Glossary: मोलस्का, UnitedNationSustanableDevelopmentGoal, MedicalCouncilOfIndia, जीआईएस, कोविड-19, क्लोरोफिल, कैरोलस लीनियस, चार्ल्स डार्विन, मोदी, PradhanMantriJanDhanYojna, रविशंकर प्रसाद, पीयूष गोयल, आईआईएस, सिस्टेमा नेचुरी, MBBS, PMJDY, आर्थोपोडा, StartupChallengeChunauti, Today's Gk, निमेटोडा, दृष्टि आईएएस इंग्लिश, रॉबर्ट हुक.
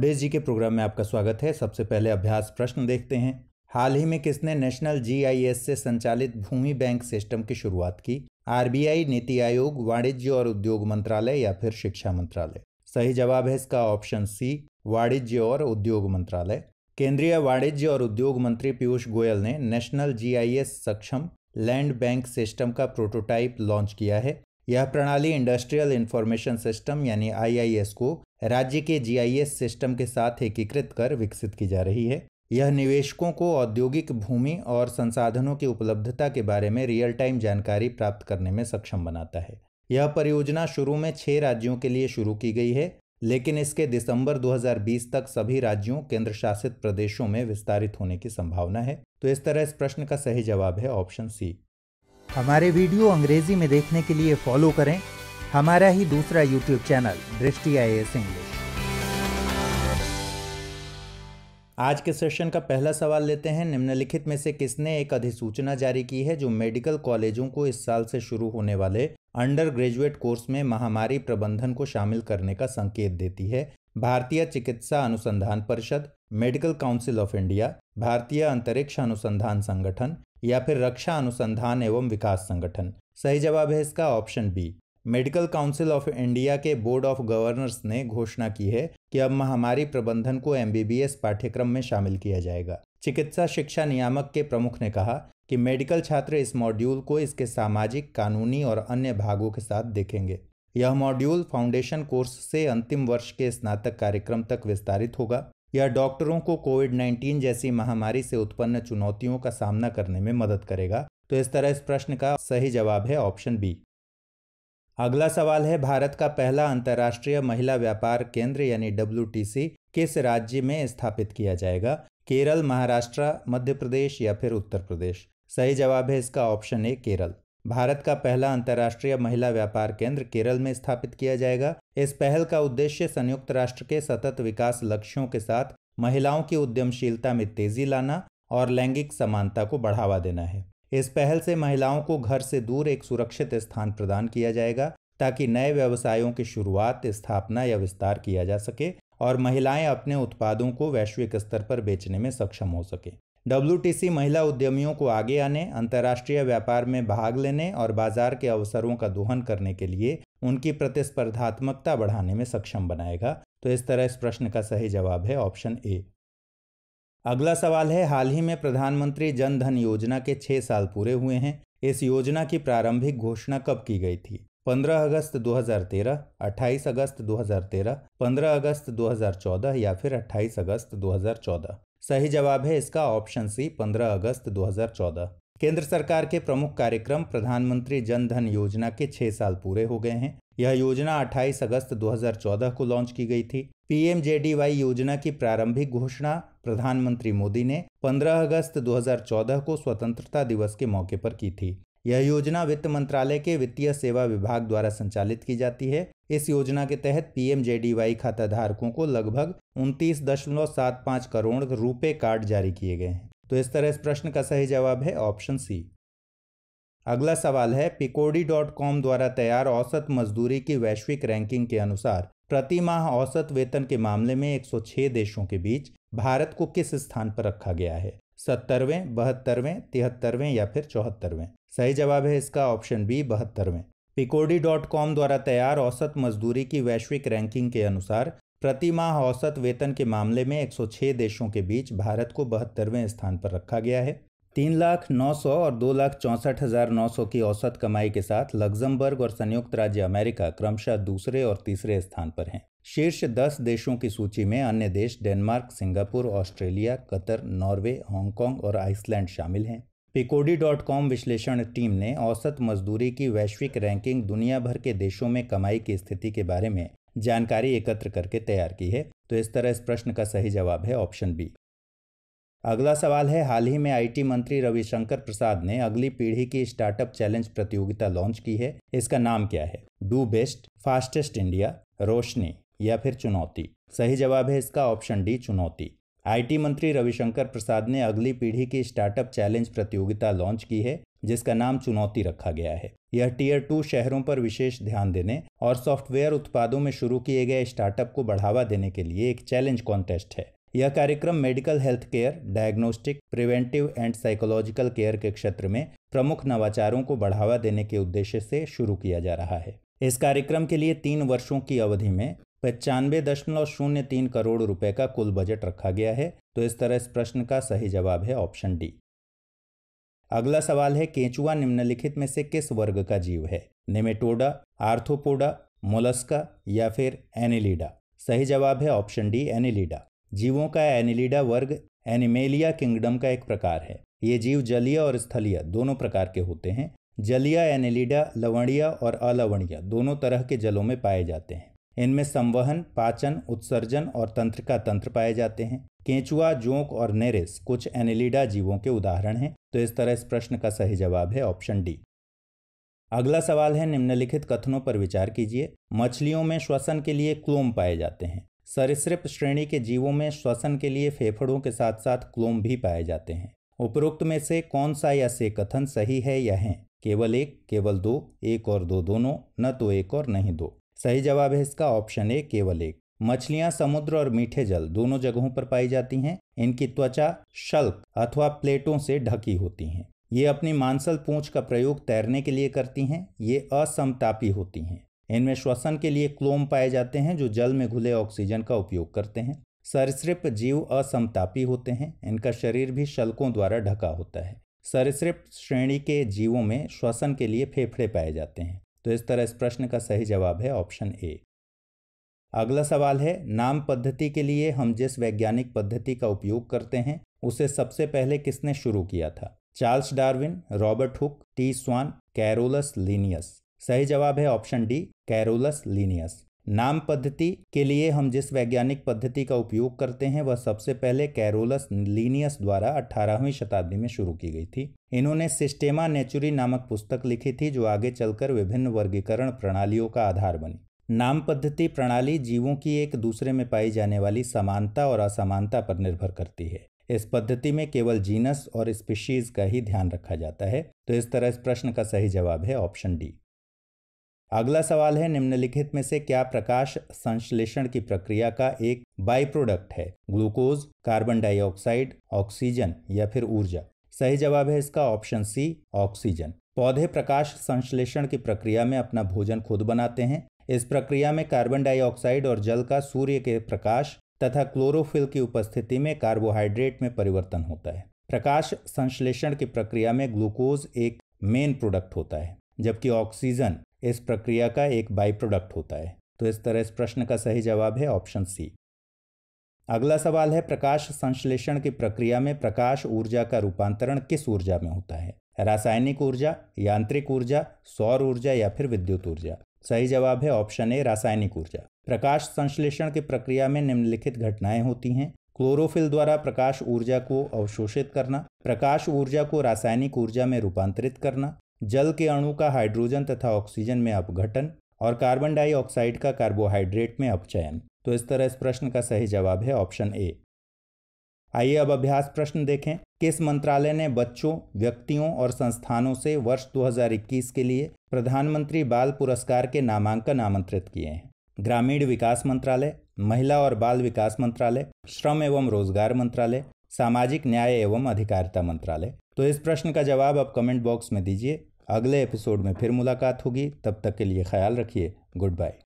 Today जी के programme में आपका स्वागत है। सबसे पहले अभ्यास प्रश्न देखते हैं। हाल ही में किसने नेशनल जीआईएस से संचालित भूमि बैंक सिस्टम की शुरुआत की? आरबीआई, नीति आयोग, वाणिज्य और उद्योग मंत्रालय या फिर शिक्षा मंत्रालय? सही जवाब है इसका ऑप्शन सी, वाणिज्य और उद्योग मंत्रालय। केंद्रीय वाणिज्य और उद्योग मंत्री पीयूष गोयल ने नेशनल जीआईएस सक्षम लैंड बैंक सिस्टम का प्रोटोटाइप लॉन्च किया है। यह प्रणाली इंडस्ट्रियल इंफॉर्मेशन सिस्टम यानी आईआईएस को राज्य के जीआईएस सिस्टम के साथ एकीकृत कर विकसित की जा रही है। यह निवेशकों को औद्योगिक भूमि और संसाधनों की उपलब्धता के बारे में रियल टाइम जानकारी प्राप्त करने में सक्षम बनाता है। यह परियोजना शुरू में 6 राज्यों के लिए शुरू की गई है, लेकिन इसके दिसंबर 2020 तक सभी राज्यों, केंद्र शासित प्रदेशों में विस्तारित होने की संभावना है। तो इस तरह इस प्रश्न का सही जवाब है ऑप्शन सी। हमारे वीडियो अंग्रेजी में देखने के लिए फॉलो करें हमारा ही दूसरा YouTube channel दृष्टि आईएएस इंग्लिश। आज के सेशन का पहला सवाल लेते हैं। निम्नलिखित में से किसने एक अधिसूचना जारी की है जो मेडिकल कॉलेजों को इस साल से शुरू होने वाले अंडर ग्रेजुएट कोर्स में महामारी प्रबंधन को शामिल करने का संकेत देती है? भारतीय चिकित्सा अनुसंधान परिषद, मेडिकल काउंसिल ऑफ इंडिया, भारतीय अंतरिक्ष अनुसंधान संगठन या फिर रक्षा अनुसंधान एवं विकास संगठन? सही जवाब है इसका option B. Medical council of India के बोर्ड ऑफ गवर्नर्स ने घोषणा की है कि अब महामारी प्रबंधन को MBBS पाठ्यक्रम में शामिल किया जाएगा। चिकित्सा शिक्षा नियामक के प्रमुख ने कहा कि मेडिकल छात्र इस मॉड्यूल को इसके सामाजिक, कानूनी और अन्य भागों के साथ देखेंगे। यह मॉड्यूल फाउंडेशन कोर्स से अंतिम वर्ष के स्नातक कार्यक्रम तक विस्तारित होगा। यह डॉक्टरों को कोविड-19 जैसी महामारी से उत्पन्न चुनौतियों का सामना करने में मदद करेगा। तो इस तरह इस प्रश्न का सही जवाब है ऑप्शन बी। अगला सवाल है, भारत का पहला अंतर्राष्ट्रीय महिला व्यापार केंद्र यानी WTC किस राज्य में स्थापित किया जाएगा? केरल, महाराष्ट्र, मध्य प्रदेश या फिर उत्तर प्रदेश? सही जवाब है इसका ऑप्शन ए, केरल। भारत का पहला अंतर्राष्ट्रीय महिला व्यापार केंद्र केरल में स्थापित किया जाएगा। इस पहल का उद्देश्य संयुक्त राष्ट्र के सतत विकास लक्ष्यों के साथ महिलाओं की उद्यमशीलता में तेजी लाना और लैंगिक समानता को बढ़ावा देना है। इस पहल से महिलाओं को घर से दूर एक सुरक्षित स्थान प्रदान किया जाएगा ताकि नए व्यवसायों की शुरुआत, स्थापना या विस्तार किया जा सके और महिलाएं अपने उत्पादों को वैश्विक स्तर पर बेचने में सक्षम हो सके। WTC महिला उद्यमियों को आगे आने, अंतर्राष्ट्रीय व्यापार में भाग लेने और बाजार के अवसरों का दोहन करने के लिए उनकी प्रतिस्पर्धात्मकता बढ़ाने में सक्षम बनाएगा। तो इस तरह इस प्रश्न का सही जवाब है ऑप्शन ए। अगला सवाल है, हाल ही में प्रधानमंत्री जन धन योजना के 6 साल पूरे हुए हैं। इस योजना की प्रारंभिक घोषणा कब की गई थी? 15 अगस्त 2013, 28 अगस्त 2013, 15 अगस्त 2014 या फिर 28 अगस्त 2014? सही जवाब है इसका ऑप्शन सी, 15 अगस्त 2014। केंद्र सरकार के प्रमुख कार्यक्रम प्रधानमंत्री जन धन योजना के 6 साल पूरे हो गए हैं। यह योजना 28 अगस्त 2014 को लॉन्च की गई थी। PMJDY योजना की प्रारंभिक घोषणा प्रधानमंत्री मोदी ने 15 अगस्त 2014 को स्वतंत्रता दिवस के मौके पर की थी। यह योजना वित्त मंत्रालय के वित्तीय सेवा विभाग द्वारा संचालित की जाती है। इस योजना के तहत PMJDY खाताधारकों को लगभग 29.75 करोड़ रुपए कार्ड जारी किए गए हैं। तो इस तरह इस प्रश्न का सही जवाब है ऑप्शन सी। अगला सवाल है, Picodi.com द्वारा तैयार औसत मजदूरी की वैश्विक रैंकिंग के अनुसार प्रति माह औसत वेतन के मामले में 106 देशों के बीच भारत को किस स्थान पर रखा गया है? 70वें, 72वें, 73वें या फिर 74वें? सही जवाब है इसका ऑप्शन बी, 72वें। Picodi.com द्वारा तैयार औसत मजदूरी की वैश्विक रैंकिंग के अनुसार प्रति माह औसत वेतन के मामले में 106 देशों के बीच भारत को 72वें स्थान पर रखा गया है। 3,900,000 और 2,64,900 की औसत कमाई के साथ लग्जमबर्ग और संयुक्त राज्य अमेरिका क्रमशः दूसरे और तीसरे स्थान पर हैं। शीर्ष 10 देशों की सूची में अन्य देश Denmark, Singapore, Australia, Qatar, Norway, Hong Kong और आइसलैंड शामिल हैं। Picodi.com विश्लेषण टीम ने औसत मजदूरी की वैश्विक रैंकिंग दुनिया भर के देशों में कमाई की स्थिति के बारे में जानकारी एकत्र करके तैयार की है। तो इस तरह इस प्रश्न का सही जवाब है ऑप्शन बी। अगला सवाल है, हाल ही में IT मंत्री रविशंकर प्रसाद ने अगली पीढ़ी की स्टार्टअप चैलेंज प्रतियोगिता लॉन्च की है। इसका नाम क्या है? डू बेस्ट, फास्टेस्ट इंडिया, रोशनी या फिर चुनौती? सही जवाब है इसका ऑप्शन डी, चुनौती। IT मंत्री रविशंकर प्रसाद ने अगली पीढ़ी की स्टार्टअप चैलेंज प्रतियोगिता लॉन्च की है। जिसका नाम चुनौती रखा गया है। यह टियर 2 शहरों पर विशेष ध्यान देने और सॉफ्टवेयर उत्पादों में शुरू किए गए स्टार्टअप को बढ़ावा देने के लिए एक चैलेंज कॉन्टेस्ट है। यह कार्यक्रम medical health care, diagnostic, preventive and psychological care के क्षेत्र में प्रमुख नवाचारों को बढ़ावा देने के उद्देश्य से शुरू किया जा रहा है। इस कार्यक्रम के लिए 3 वर्षों की अवधि में 95.03 करोड़ रुपए का कुल बजट रखा गया है। तो इस तरह इस प्रश्न का सही जवाब है ऑप्शन डी। अगला सवाल है, केंचुआ निम्नलिखित में से किस वर्ग का जीव है? निमेटोडा, आर्थोपोडा, मोलस्का या फिर एनिलीडा? सही जवाब है ऑप्शन डी एनिलीडा। जीवों का एनिलीडा वर्ग एनिमेलिया किंगडम का एक प्रकार है। ये जीव जलीय और स्थलीय दोनों प्रकार के होते हैं। जलीय एनिलीडा लवणीय और अलवणीय दोनों तरह के जलों में पाए जाते हैं। इनमें संवहन, पाचन, उत्सर्जन और तंत्रिका तंत्र पाए जाते हैं। केंचुआ, जोंक और नेरेस कुछ एनिलीडा जीवों के उदाहरण हैं। तो इस तरह इस प्रश्न का सही जवाब है ऑप्शन डी। अगला सवाल है, निम्नलिखित कथनों पर विचार कीजिए। मछलियों में श्वसन के लिए क्लोम पाए जाते हैं। सरीसृप श्रेणी के जीवों में श्वसन के लिए फेफड़ों के साथ साथ क्लोम भी पाए जाते हैं। उपरोक्त में से कौन सा या से कथन सही है या है? केवल एक, केवल दो, एक और दो दोनों, न तो एक और नहीं दो। सही जवाब है इसका ऑप्शन ए, केवल एक। मछलियां समुद्र और मीठे जल दोनों जगहों पर पाई जाती हैं। इनकी त्वचा शल्क अथवा प्लेटों से ढकी होती हैं। ये अपनी मांसल पूंछ का प्रयोग तैरने के लिए करती हैं। ये असमतापी होती हैं। इनमें श्वसन के लिए क्लोम पाए जाते हैं जो जल में घुले ऑक्सीजन का उपयोग करते हैं। सरीसृप जीव असमतापी होते हैं। इनका शरीर भी शल्कों द्वारा ढका होता है। सरीसृप श्रेणी के जीवों में श्वसन के लिए फेफड़े पाए जाते हैं। तो इस तरह इस प्रश्न का सही जवाब है ऑप्शन ए। अगला सवाल है, नाम पद्धति के लिए हम जिस वैज्ञानिक पद्धति का उपयोग करते हैं उसे सबसे पहले किसने शुरू किया था? चार्ल्स डार्विन, रॉबर्ट हुक, T Schwann, कैरोलस लीनियस? सही जवाब है ऑप्शन डी कैरोलस लीनियस। नाम पद्धति के लिए हम जिस वैज्ञानिक पद्धति का उपयोग करते हैं वह सबसे पहले कैरोलस लीनियस द्वारा 18वीं शताब्दी में शुरू की गई थी। इन्होंने सिस्टेमा नेचुरी नामक पुस्तक लिखी थी जो आगे चलकर विभिन्न वर्गीकरण प्रणालियों का आधार बनी। नाम पद्धति प्रणाली जीवों की एक दूसरे में पाई जाने वाली समानता और असमानता पर निर्भर करती है। इस पद्धति में केवल जीनस और स्पीशीज का ही ध्यान रखा जाता है। तो इस तरह इस प्रश्न का सही जवाब है ऑप्शन डी। अगला सवाल है, निम्नलिखित में से क्या प्रकाश संश्लेषण की प्रक्रिया का एक बाई प्रोडक्ट है? ग्लूकोज, कार्बन डाइऑक्साइड, ऑक्सीजन या फिर ऊर्जा? सही जवाब है इसका ऑप्शन सी ऑक्सीजन। पौधे प्रकाश संश्लेषण की प्रक्रिया में अपना भोजन खुद बनाते हैं। इस प्रक्रिया में कार्बन डाइऑक्साइड और जल का सूर्य के प्रकाश तथा क्लोरोफिल की उपस्थिति में कार्बोहाइड्रेट में परिवर्तन होता है। प्रकाश संश्लेषण की प्रक्रिया में ग्लूकोज एक मेन प्रोडक्ट होता है जबकि ऑक्सीजन इस प्रक्रिया का एक बाई प्रोडक्ट होता है। तो इस तरह इस प्रश्न का सही जवाब है ऑप्शन सी। अगला सवाल है, प्रकाश संश्लेषण की प्रक्रिया में प्रकाश ऊर्जा का रूपांतरण किस ऊर्जा में होता है? रासायनिक ऊर्जा, यांत्रिक ऊर्जा, सौर ऊर्जा या फिर विद्युत ऊर्जा? सही जवाब है ऑप्शन ए रासायनिक ऊर्जा। प्रकाश संश्लेषण की प्रक्रिया में निम्नलिखित घटनाएं होती हैं। क्लोरोफिल द्वारा प्रकाश ऊर्जा को अवशोषित करना, प्रकाश ऊर्जा को रासायनिक ऊर्जा में रूपांतरित करना, जल के अणु का हाइड्रोजन तथा ऑक्सीजन में अपघटन और कार्बन डाइऑक्साइड का कार्बोहाइड्रेट में अपचयन। तो इस तरह इस प्रश्न का सही जवाब है ऑप्शन ए। आइए अब अभ्यास प्रश्न देखें। किस मंत्रालय ने बच्चों, व्यक्तियों और संस्थानों से वर्ष 2021 के लिए प्रधानमंत्री बाल पुरस्कार के नामांकन आमंत्रित किए हैं? ग्रामीण विकास मंत्रालय, महिला और बाल विकास मंत्रालय, श्रम एवं रोजगार मंत्रालय, सामाजिक न्याय एवं अधिकारिता मंत्रालय? तो इस प्रश्न का जवाब आप कमेंट बॉक्स में दीजिए। अगले एपिसोड में फिर मुलाकात होगी। तब तक के लिए ख्याल रखिए। Good bye.